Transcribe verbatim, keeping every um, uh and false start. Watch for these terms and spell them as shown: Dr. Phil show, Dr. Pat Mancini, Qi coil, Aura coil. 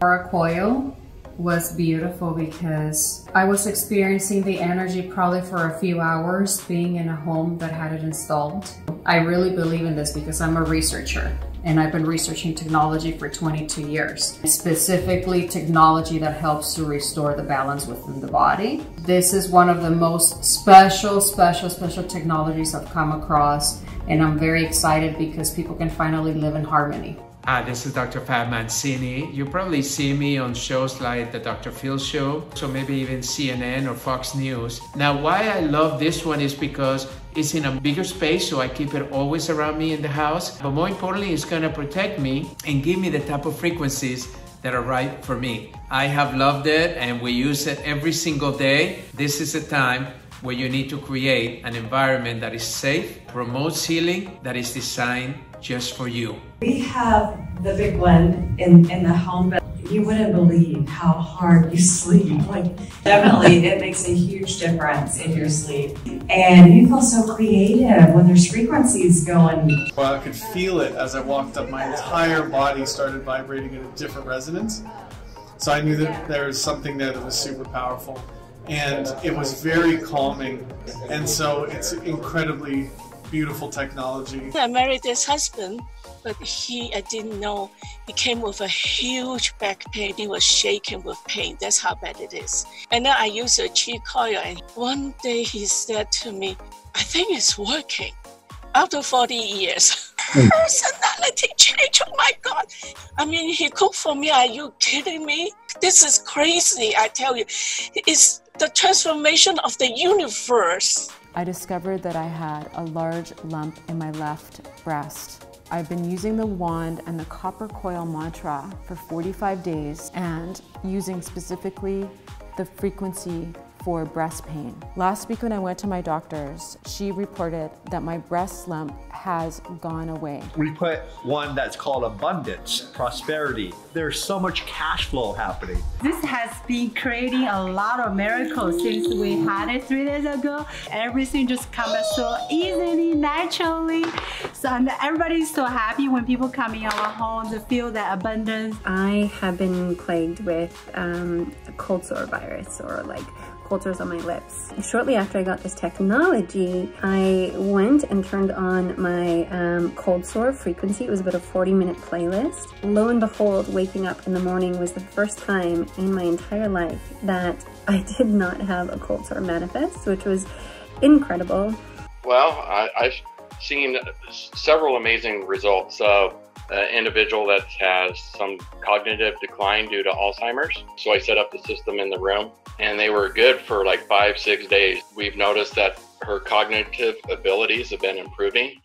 Aura coil was beautiful because I was experiencing the energy probably for a few hours being in a home that had it installed. I really believe in this because I'm a researcher and I've been researching technology for twenty-two years, specifically technology that helps to restore the balance within the body. This is one of the most special, special, special technologies I've come across, and I'm very excited because people can finally live in harmony. Hi, this is Doctor Pat Mancini. You probably see me on shows like the Doctor Phil show, so maybe even C N N or Fox News. Now, why I love this one is because it's in a bigger space, so I keep it always around me in the house. But more importantly, it's gonna protect me and give me the type of frequencies that are right for me. I have loved it and we use it every single day. This is a time where you need to create an environment that is safe, promotes healing, that is designed just for you. We have the big one in, in the home, but you wouldn't believe how hard you sleep. Like, definitely, it makes a huge difference in your sleep. And you feel so creative when there's frequencies going. Well, I could feel it as I walked up. My entire body started vibrating at a different resonance. So I knew that there was something there that was super powerful. And it was very calming. And so it's incredibly beautiful technology. I married this husband, but he, I didn't know, he came with a huge back pain. He was shaking with pain. That's how bad it is. And then I used a Qi coil, and one day he said to me, I think it's working. After forty years, personality change, oh my God. I mean, he cooked for me. Are you kidding me? This is crazy, I tell you. It's the transformation of the universe. I discovered that I had a large lump in my left breast. I've been using the wand and the copper coil mantra for forty-five days and using specifically the frequency for breast pain. Last week when I went to my doctor's, she reported that my breast lump has gone away. We put one that's called abundance, prosperity. There's so much cash flow happening. This has been creating a lot of miracles since we had it three days ago. Everything just comes so easily, naturally. So and everybody's so happy when people come in our home to feel that abundance. I have been plagued with um, a cold sore virus, or like cultures on my lips. Shortly after I got this technology, I went and turned on my um, cold sore frequency. It was about a forty minute playlist. Lo and behold, waking up in the morning was the first time in my entire life that I did not have a cold sore manifest, which was incredible. Well, I, I've seen several amazing results of an individual that has some cognitive decline due to Alzheimer's. So I set up the system in the room, and they were good for like five, six days. We've noticed that her cognitive abilities have been improving.